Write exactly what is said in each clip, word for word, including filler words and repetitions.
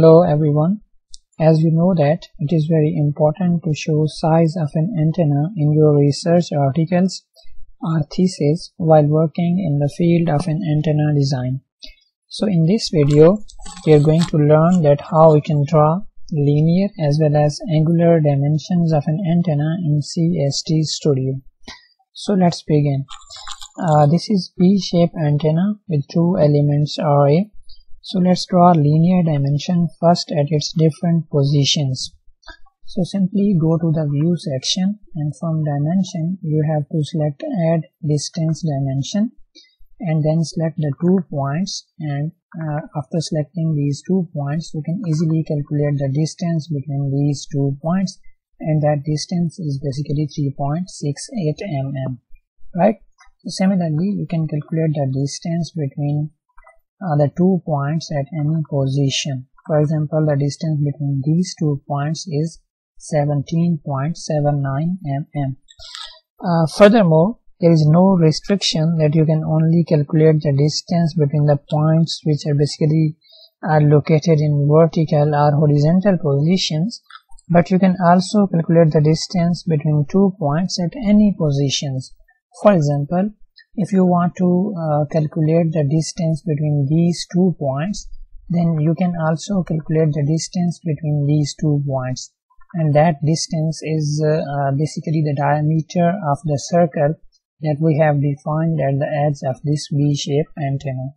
Hello everyone. As you know that it is very important to show size of an antenna in your research articles or thesis while working in the field of an antenna design. So in this video we are going to learn that how we can draw linear as well as angular dimensions of an antenna in C S T Studio. So let's begin. Uh, this is E-shaped antenna with two elements array. So let's draw linear dimension first at its different positions. So simply go to the view section and from dimension you have to select add distance dimension and then select the two points, and uh, after selecting these two points you can easily calculate the distance between these two points, and that distance is basically three point six eight millimeters, right? So similarly you can calculate the distance between Uh, the two points at any position. For example, the distance between these two points is seventeen point seven nine millimeters. Uh, furthermore, there is no restriction that you can only calculate the distance between the points which are basically are located in vertical or horizontal positions, but you can also calculate the distance between two points at any positions. For example, if you want to uh, calculate the distance between these two points, then you can also calculate the distance between these two points, and that distance is uh, uh, basically the diameter of the circle that we have defined at the edge of this V-shaped antenna.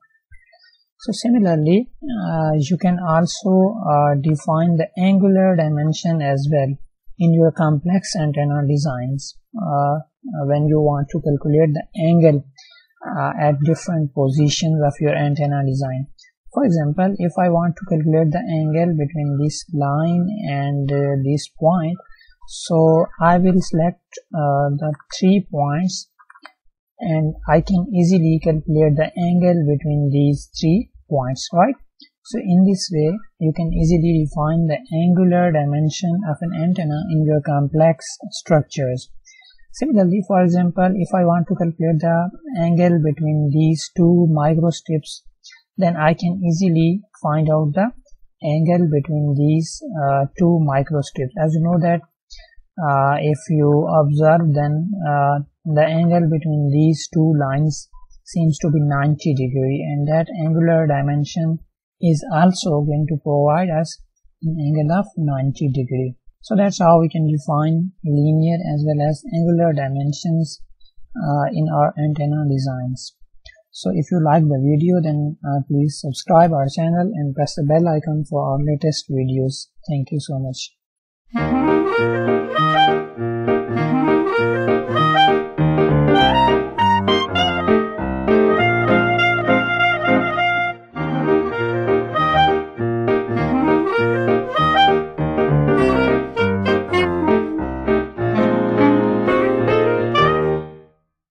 So similarly, uh, you can also uh, define the angular dimension as well in your complex antenna designs. Uh, when you want to calculate the angle uh, at different positions of your antenna design. For example, if I want to calculate the angle between this line and uh, this point, so I will select uh, the three points and I can easily calculate the angle between these three points, right? So in this way you can easily define the angular dimension of an antenna in your complex structures. Similarly, for example, if I want to calculate the angle between these two microstrips, then I can easily find out the angle between these uh, two microstrips. As you know that uh, if you observe, then uh, the angle between these two lines seems to be ninety degrees, and that angular dimension is also going to provide us an angle of ninety degrees. So that's how we can define linear as well as angular dimensions uh, in our antenna designs. So if you like the video, then uh, please subscribe our channel and press the bell icon for our latest videos. Thank you so much.